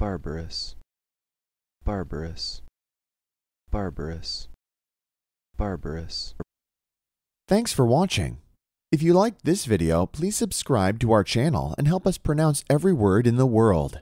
Barbarous, barbarous, barbarous, barbarous. Thanks for watching. If you liked this video, please subscribe to our channel and help us pronounce every word in the world.